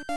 What?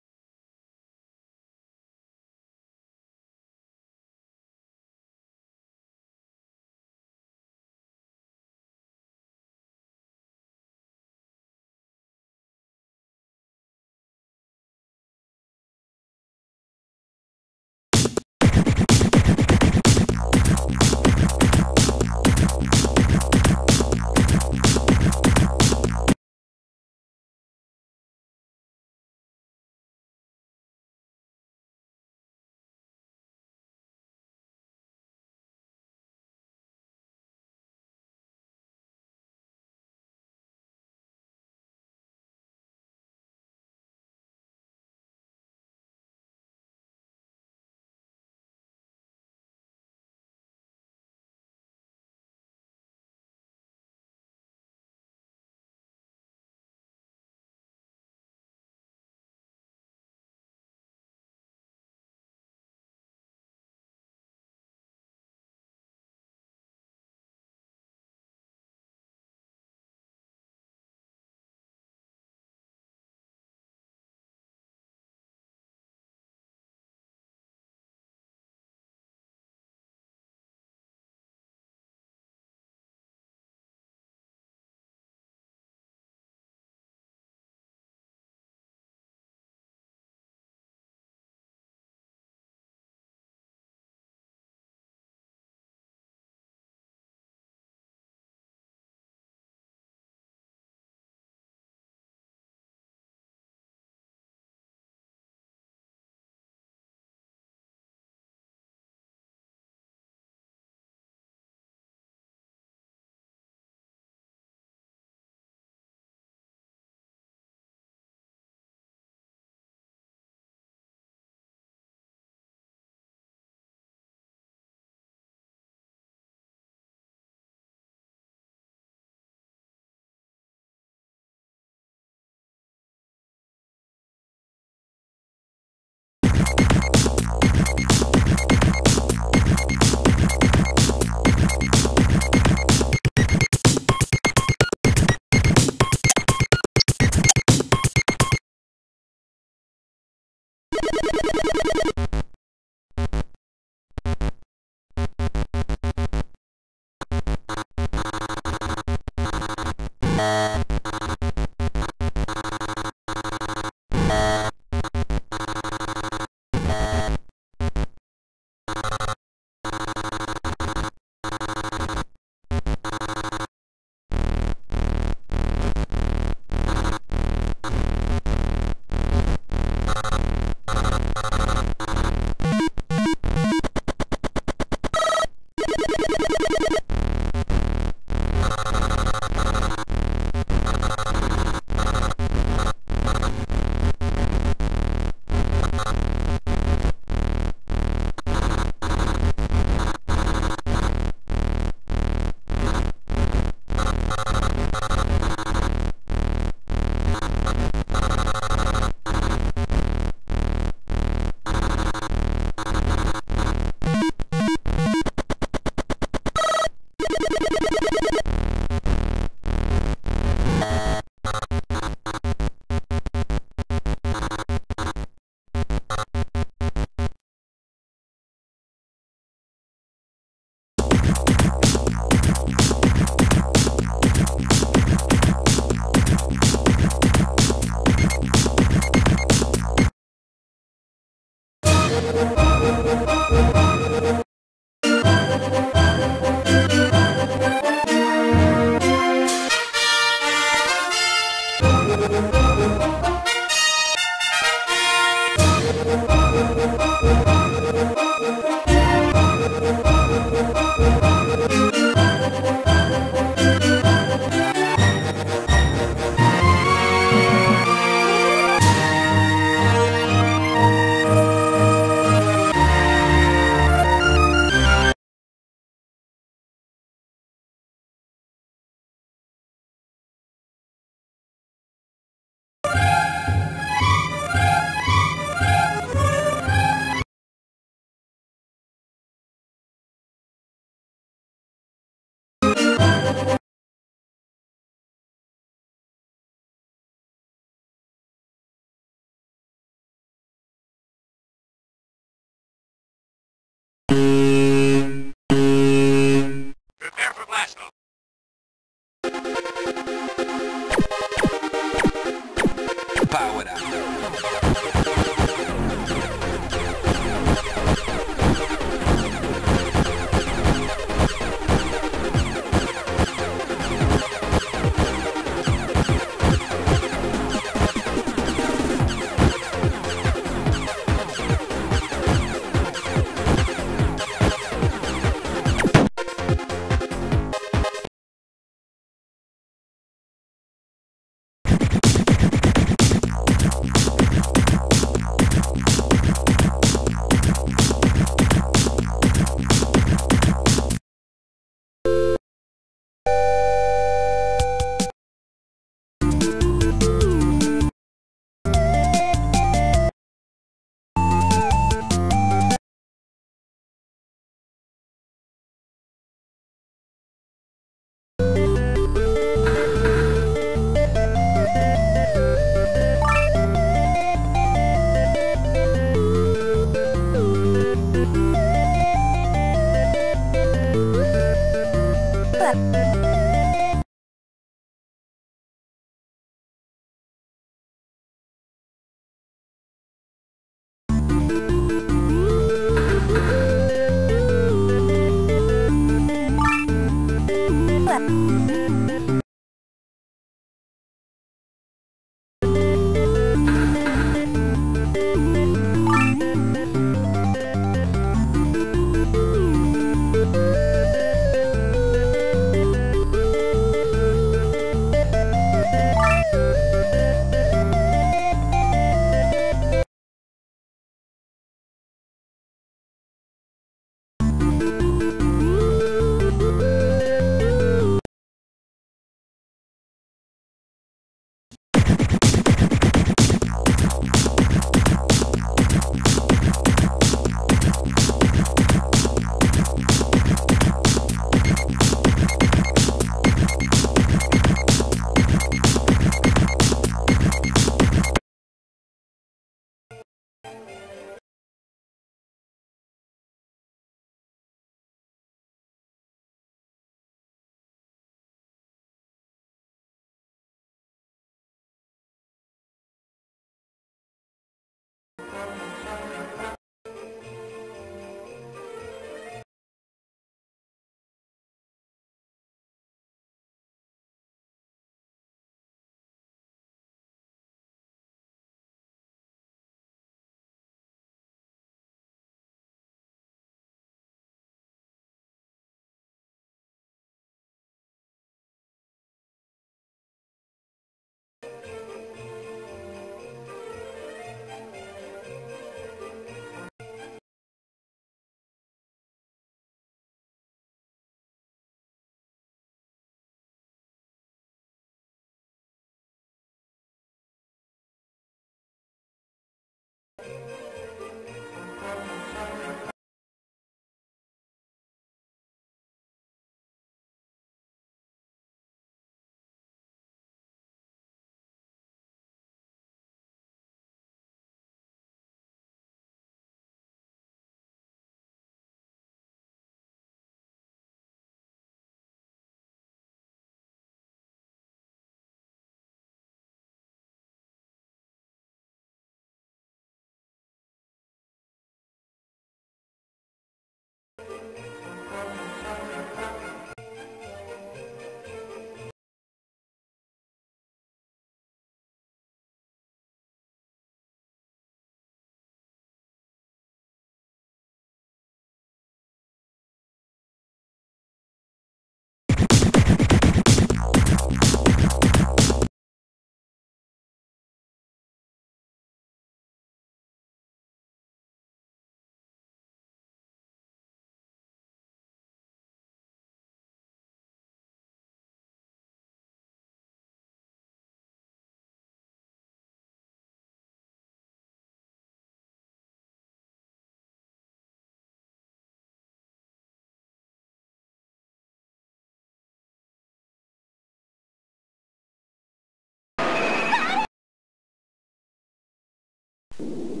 Your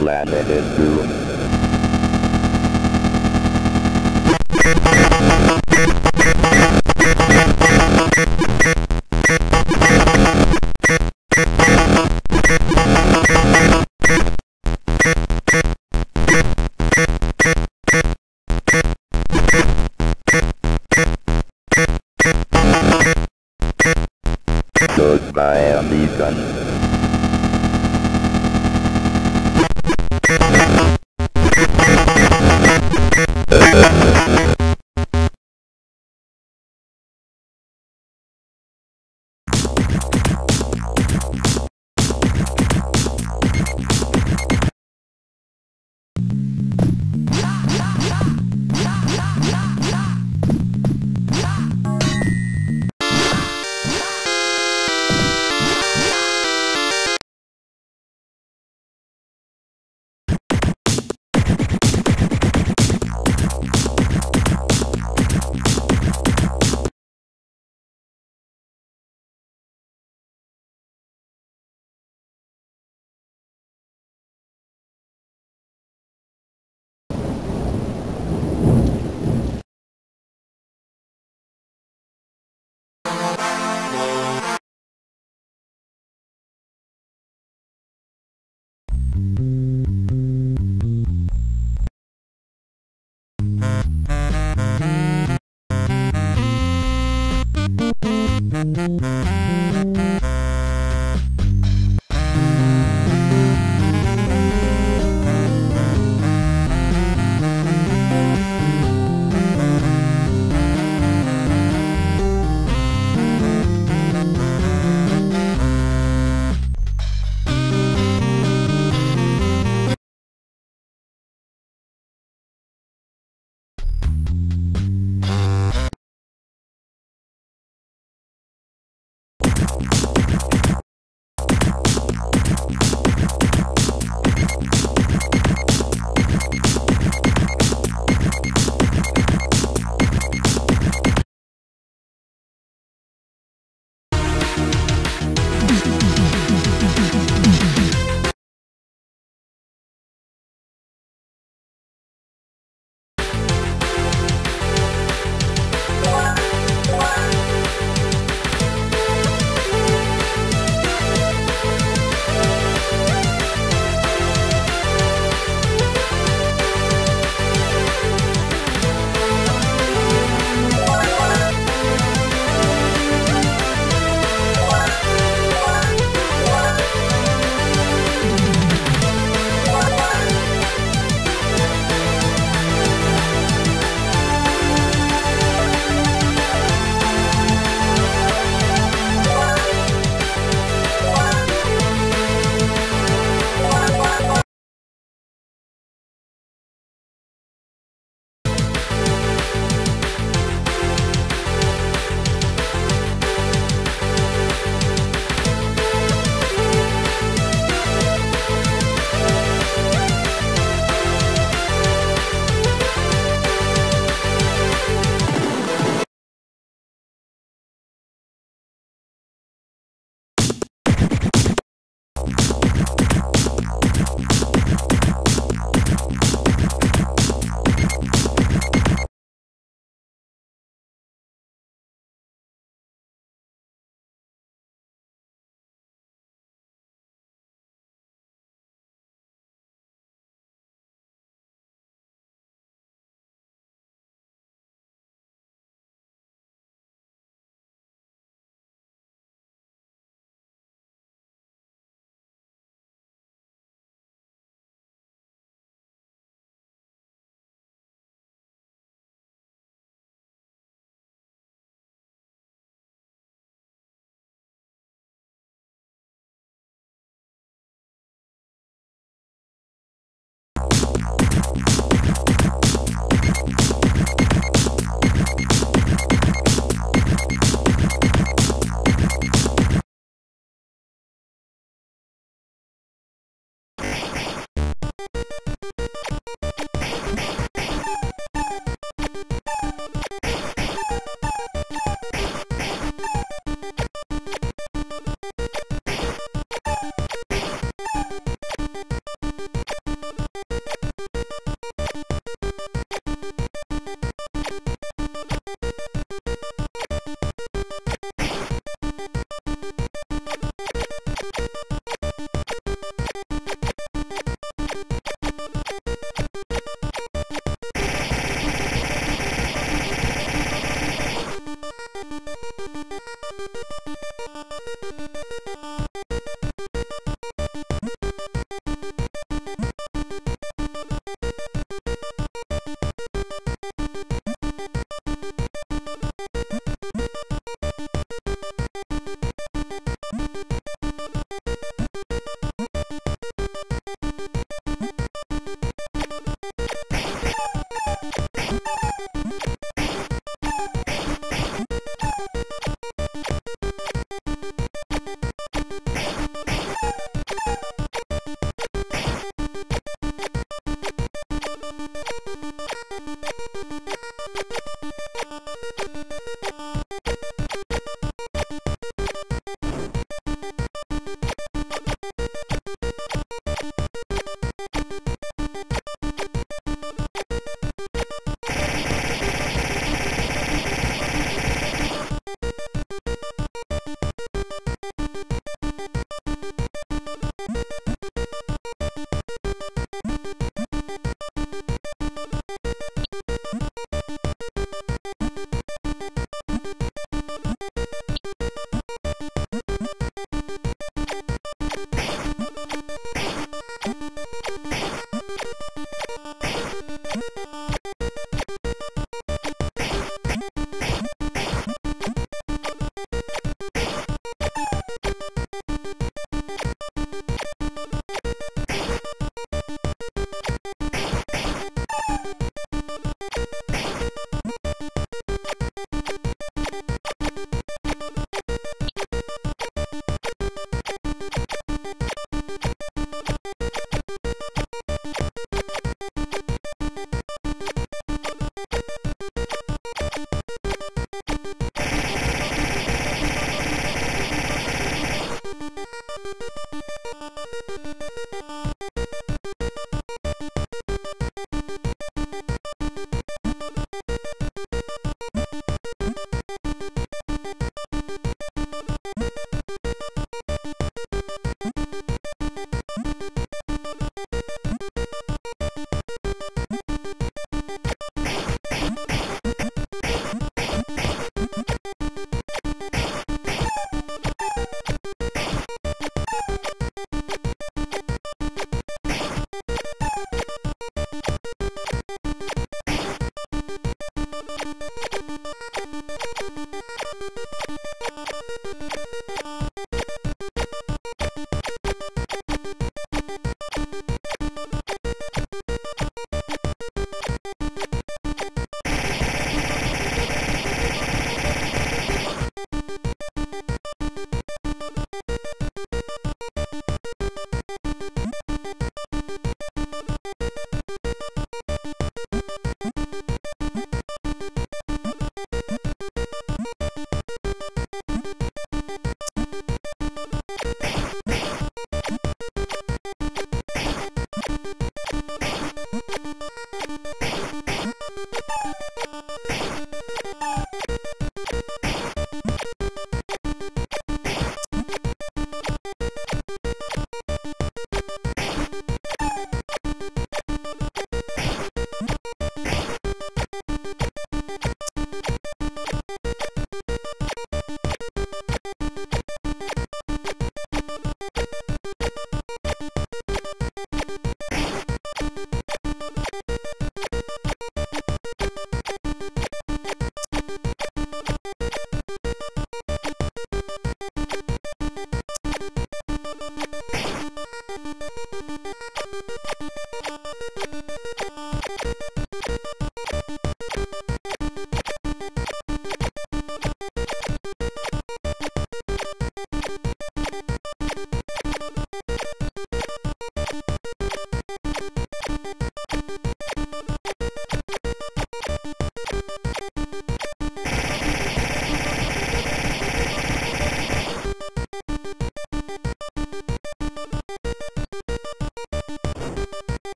planet is doomed. Goodbye, American.